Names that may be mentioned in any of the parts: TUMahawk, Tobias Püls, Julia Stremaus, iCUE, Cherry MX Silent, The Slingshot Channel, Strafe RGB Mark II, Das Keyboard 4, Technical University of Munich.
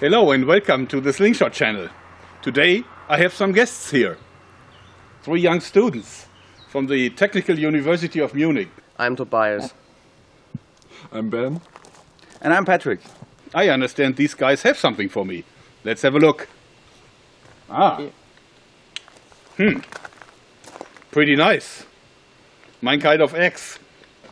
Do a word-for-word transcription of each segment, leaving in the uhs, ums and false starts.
Hello and welcome to the Slingshot Channel. Today I have some guests here. Three young students from the Technical University of Munich. I'm Tobias. I'm Ben. And I'm Patrick. I understand these guys have something for me. Let's have a look. Ah. Hmm. Pretty nice. Mein kind of eggs.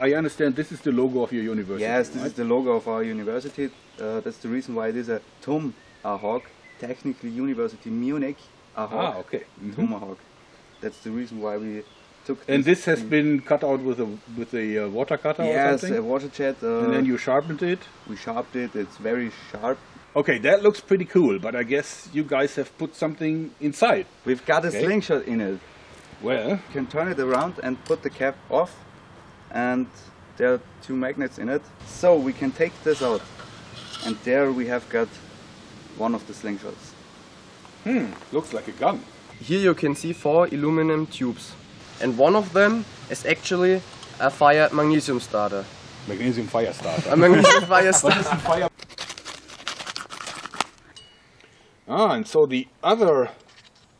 I understand this is the logo of your university. Yes, this right? is the logo of our university. Uh, that's the reason why it is a TUMahawk, Technical University Munich. Ahawk, ah, okay. TUMahawk. Mm-hmm. That's the reason why we took. This and this has thing. been cut out with a with a uh, water cutter. Yes, or something? a water jet. Uh, and then you sharpened it. We sharpened it. It's very sharp. Okay, that looks pretty cool. But I guess you guys have put something inside. We've got a okay. slingshot in it. Well, you can turn it around and put the cap off. And there are two magnets in it, so we can take this out, and there we have got one of the slingshots. Hmm, looks like a gun. Here you can see four aluminum tubes, and one of them is actually a fire magnesium starter. Magnesium fire starter. A magnesium fire starter. Ah, and so the other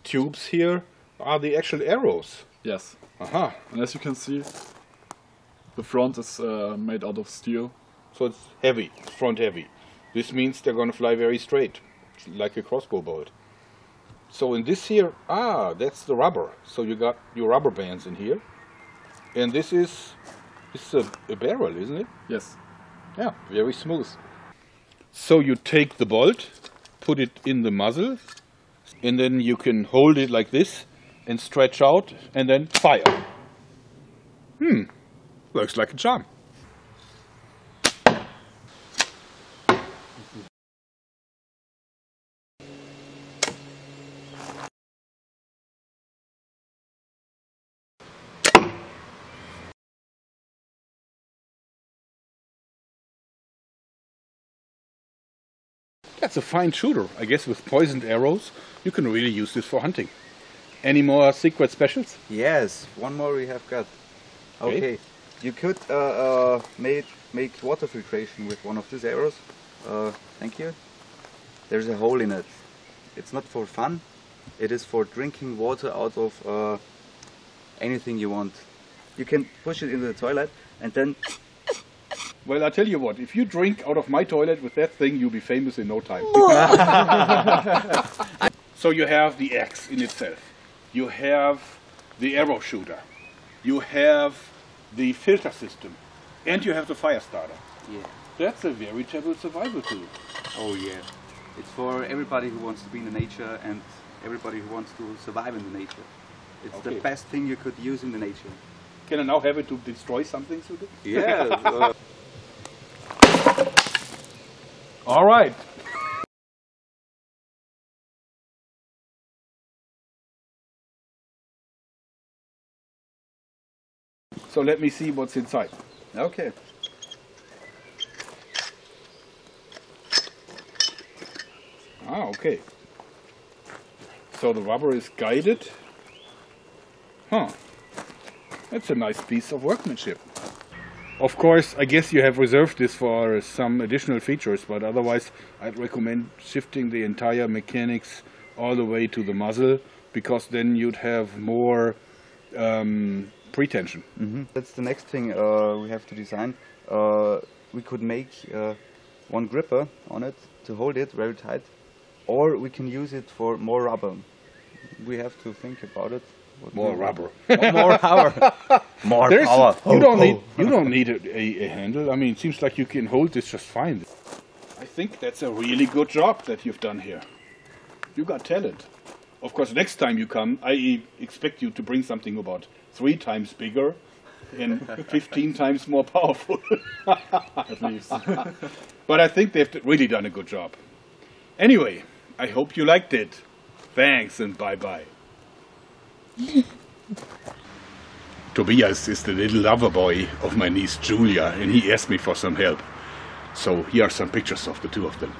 tubes here are the actual arrows. Yes. Aha. And as you can see, the front is uh, made out of steel. So it's heavy, front heavy. This means they're going to fly very straight, like a crossbow bolt. So in this here, ah, that's the rubber. So you got your rubber bands in here. And this is it's a, a barrel, isn't it? Yes. Yeah, very smooth. So you take the bolt, put it in the muzzle, and then you can hold it like this and stretch out and then fire. Hmm. Looks like a charm. That's a fine shooter. I guess with poisoned arrows, you can really use this for hunting. Any more secret specials? Yes, one more we have got. Okay. okay. You could uh, uh, make, make water filtration with one of these arrows. Uh, thank you. There's a hole in it. It's not for fun. It is for drinking water out of uh, anything you want. You can push it into the toilet and then... Well, I tell you what, if you drink out of my toilet with that thing, you'll be famous in no time. So you have the axe in itself. You have the arrow shooter. You have the filter system, and you have the fire starter. Yeah. That's a veritable survival tool. Oh yeah. It's for everybody who wants to be in the nature and everybody who wants to survive in the nature. It's okay. the best thing you could use in the nature. Can I now have it to destroy something? Yeah. All right. So let me see what's inside. Okay. Ah, okay. So the rubber is guided. Huh. That's a nice piece of workmanship. Of course, I guess you have reserved this for some additional features, but otherwise I'd recommend shifting the entire mechanics all the way to the muzzle, because then you'd have more um, pretension. Mm-hmm. That's the next thing uh, we have to design. Uh, we could make uh, one gripper on it to hold it very tight, or we can use it for more rubber. We have to think about it. What more rubber. rubber. More power. More There's power. A, you, don't need, you don't need a, a handle. I mean, it seems like you can hold this just fine. I think that's a really good job that you've done here. You got talent. Of course, next time you come, I expect you to bring something about three times bigger and fifteen times more powerful. At least. But I think they've really done a good job. Anyway, I hope you liked it. Thanks and bye-bye. Tobias is the little lover boy of my niece Julia, and he asked me for some help. So here are some pictures of the two of them.